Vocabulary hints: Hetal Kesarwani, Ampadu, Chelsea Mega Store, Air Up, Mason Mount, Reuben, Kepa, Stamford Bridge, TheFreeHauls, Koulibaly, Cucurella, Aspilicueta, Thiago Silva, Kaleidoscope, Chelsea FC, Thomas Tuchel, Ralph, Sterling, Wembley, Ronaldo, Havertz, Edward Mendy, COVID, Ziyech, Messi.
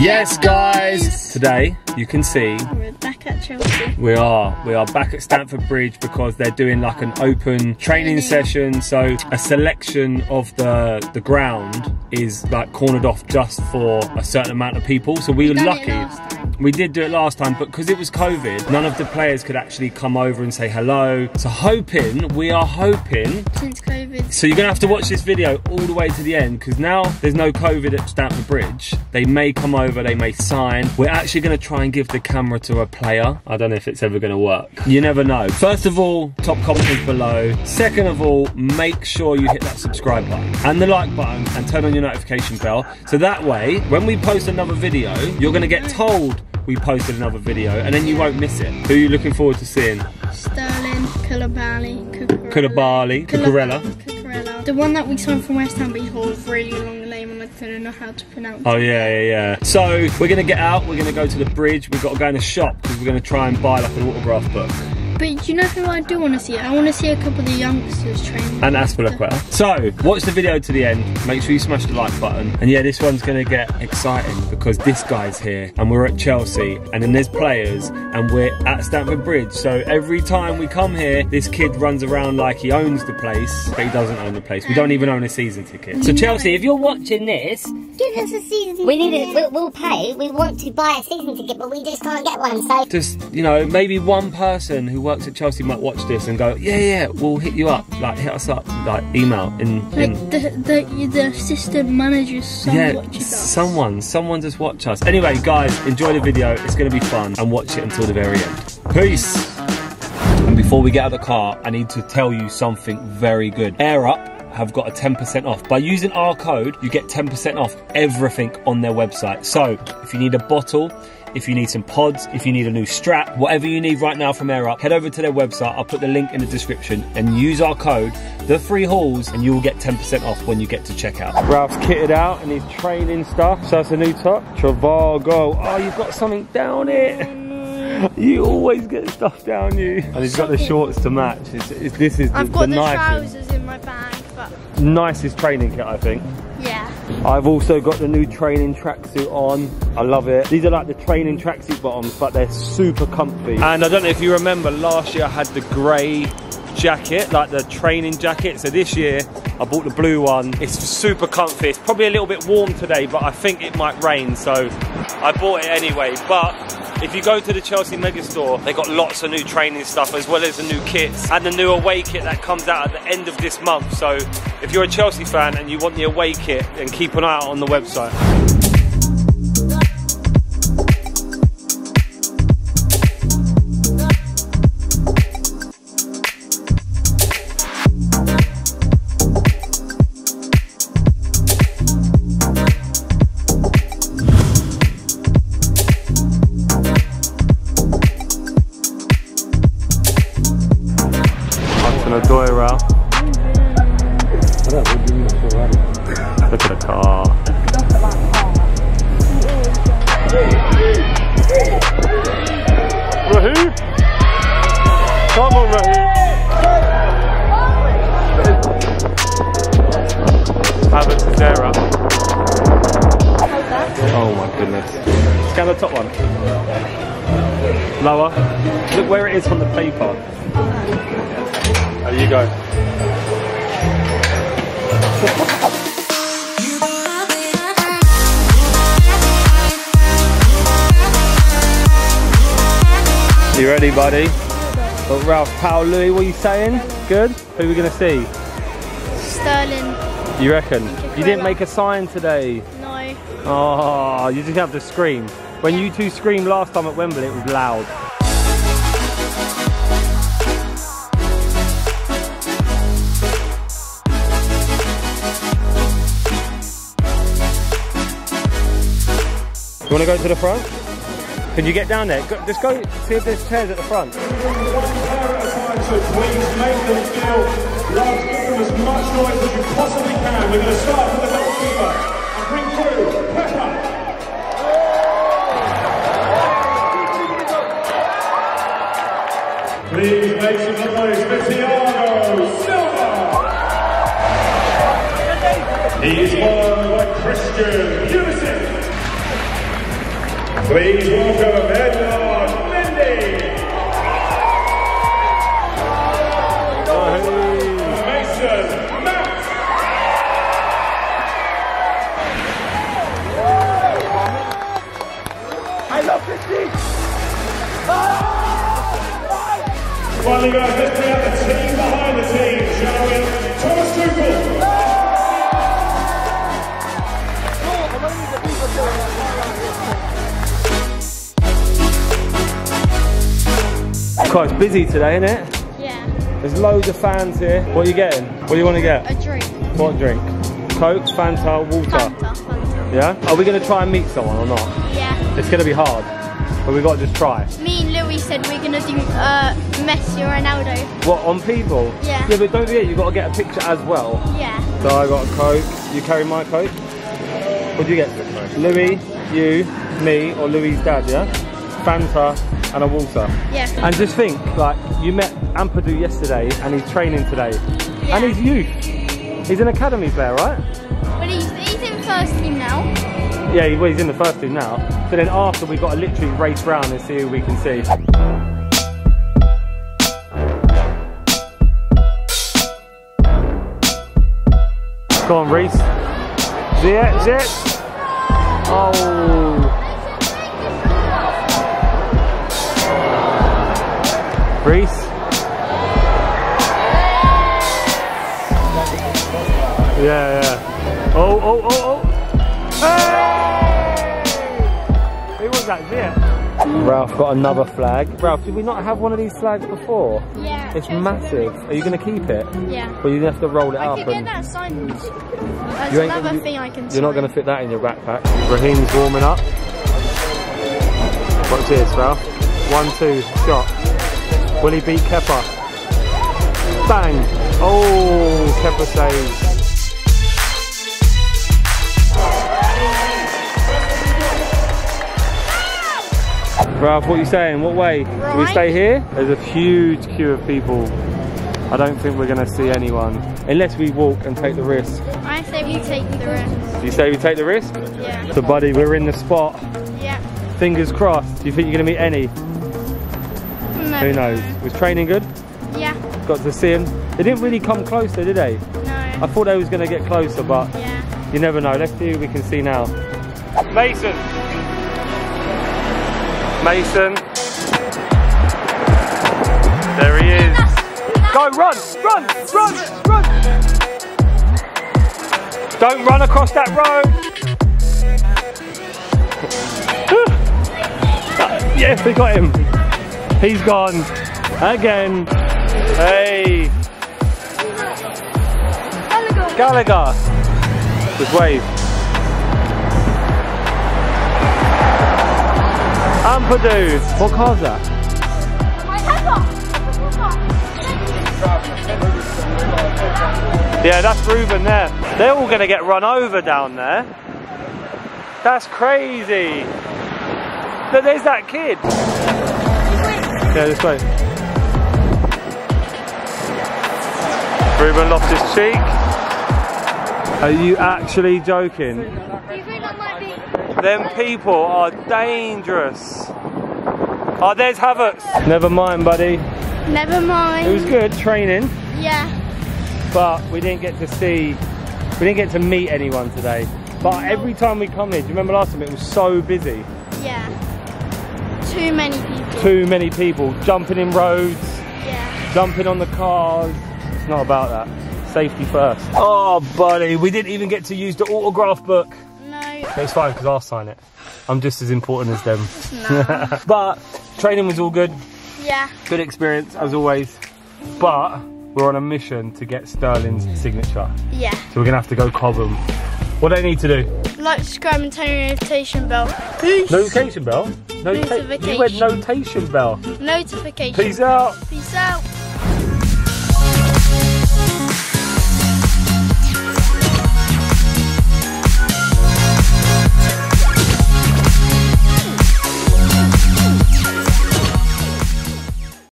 Yes guys, today you can see we're back at Chelsea. We are back at Stamford Bridge because they're doing like an open training session, so a selection of the ground is like cornered off just for a certain amount of people. So we were lucky. We did do it last time, but because it was COVID, none of the players could actually come over and say hello. So we are hoping since COVID. So you're gonna have to watch this video all the way to the end, because now there's no COVID at Stamford Bridge. They may come over, they may sign. We're actually gonna try and give the camera to a player. I don't know if it's ever gonna work. You never know. First of all, top comments below. Second of all, make sure you hit that subscribe button and the like button and turn on your notification bell. So that way, when we post another video, you're gonna get told we posted another video, and then you won't miss it. Who are you looking forward to seeing? Sterling, Koulibaly, Cucurella. The one that we signed from West Ham, but he holds really long name and I don't know how to pronounce it. Oh yeah. So we're gonna get out, we're gonna go to the bridge, we've got to go in a shop because we're gonna try and buy like an autograph book. But you know who I do want to see? I want to see a couple of the youngsters training. And Aspilicueta. So, watch the video to the end. Make sure you smash the like button. And yeah, this one's going to get exciting because this guy's here and we're at Chelsea and then there's players and we're at Stamford Bridge. So every time we come here, this kid runs around like he owns the place, but he doesn't own the place. We don't even own a season ticket. So Chelsea, if you're watching this, give us a season ticket. We'll pay. We want to buy a season ticket, but we just can't get one. So just, you know, maybe one person who works at Chelsea might watch this and go, yeah, we'll hit you up, like hit us up, like email in. The assistant manager's son watches us. Someone just watch us. Anyway guys, enjoy the video, it's going to be fun, and watch it until the very end. Peace. And before we get out of the car, I need to tell you something very good. Air Up have got a 10% off. By using our code, you get 10% off everything on their website. So if you need a bottle, if you need some pods, if you need a new strap, whatever you need right now from Air Up, head over to their website. I'll put the link in the description and use our code, TheFreeHauls, and you'll get 10% off when you get to checkout. Ralph's kitted out and he's training stuff. So that's a new top. Travago. Oh, you've got something down it. You always get stuff down you. And he's got the shorts to match. I've got the trousers in my bag. But nicest training kit, I think. Yeah. I've also got the new training tracksuit on. I love it. These are like the training tracksuit bottoms, but they're super comfy. And I don't know if you remember, last year I had the grey jacket, like the training jacket. So this year I bought the blue one. It's super comfy. It's probably a little bit warm today, but I think it might rain. So I bought it anyway. But if you go to the Chelsea Mega Store, they got lots of new training stuff as well as the new kits and the new away kit that comes out at the end of this month. So if you're a Chelsea fan and you want the away kit, then keep an eye out on the website. Lower. Look where it is on the paper. There you go. You ready, buddy? Well, Ralph, Powell, Louis, what are you saying? Good? Who are we going to see? Sterling. You reckon? You didn't make a sign today? No. Oh, you just have to scream. When you two screamed last time at Wembley, it was loud. You want to go to the front? Can you get down there? Just go see if there's chairs at the front. As much noise as you possibly can. We're going to start with the goalkeeper. And bring through Kepa. Please make some noise for Thiago Silva! He's won by Christian Unison! Please welcome Edward Mendy, Mason Mount. I love this team. Well, you guys, let's bring out the team behind the team, shall we? Thomas Tuchel. Quite busy today, isn't it? Yeah. There's loads of fans here. What are you getting? What do you want to get? A drink. What drink? Coke, Fanta, water? Fanta. Yeah? Are we going to try and meet someone or not? Yeah. It's going to be hard, but we've got to just try. Me and Louis said we're going to do Messi or Ronaldo. What, on people? Yeah. Yeah, but don't forget, you've got to get a picture as well. Yeah. So I got a Coke. You carry my Coke? What do you get? Louis, you, me, or Louis' dad, yeah? Fanta. And a water. Yeah. And just think, like, you met Ampadu yesterday and he's training today. Yeah. And he's youth. He's an academy player, right? But he's in first team now. Yeah, well, he's in the first team now. So then after, we've got to literally race round and see who we can see. Go on, Reese. Ziyech, Ziyech. Oh. Reese. Yeah, yeah. Oh, oh, oh, oh. Hey! Who was that? Ziyech? Ralph got another flag. Ralph, did we not have one of these flags before? Yeah. It's massive. Are you going to keep it? Yeah. Well, you have to roll it up. I could get that signed. That's another thing I can do. You're not going to fit that in your backpack. Raheem's warming up. Watch this, Ralph. 1-2, shot. Will he beat Kepa? Bang! Oh, Kepa saves. Ralph, what are you saying? What way? Right. Do we stay here? There's a huge queue of people. I don't think we're going to see anyone. Unless we walk and take the risk. I say we take the risk. You say we take the risk? Yeah. So buddy, we're in the spot. Yeah. Fingers crossed. Do you think you're going to meet any? Who knows? Was training good? Yeah. Got to see him. They didn't really come closer, did they? No. I thought they was going to get closer, but yeah. You never know. Let's see who we can see now. Mason. Mason. There he is. Go, run, run, run, run. Don't run across that road. Yes, we got him. He's gone again. Hey, Gallagher. Just wave. Ampadu. What car's that? Yeah, that's Reuben there. They're all going to get run over down there. That's crazy. Look, there's that kid. Yeah, this way. Reuben lost his cheek. Are you actually joking? Them people are dangerous. Oh, there's Havertz. Never mind, buddy. Never mind. It was good training. Yeah. But we didn't get to see, we didn't get to meet anyone today. But every time we come here, do you remember last time it was so busy? Yeah. Too many people. Too many people. Jumping in roads. Yeah. Jumping on the cars. It's not about that. Safety first. Oh, buddy. We didn't even get to use the autograph book. No. It's fine because I'll sign it. I'm just as important as them. No. But training was all good. Yeah. Good experience as always. But we're on a mission to get Sterling's signature. Yeah. So we're going to have to go cob them. What do they need to do? Like, subscribe and turn on your notification bell. Peace. Notification bell? Notification. You went notation bell. Notification. Peace out. Peace out.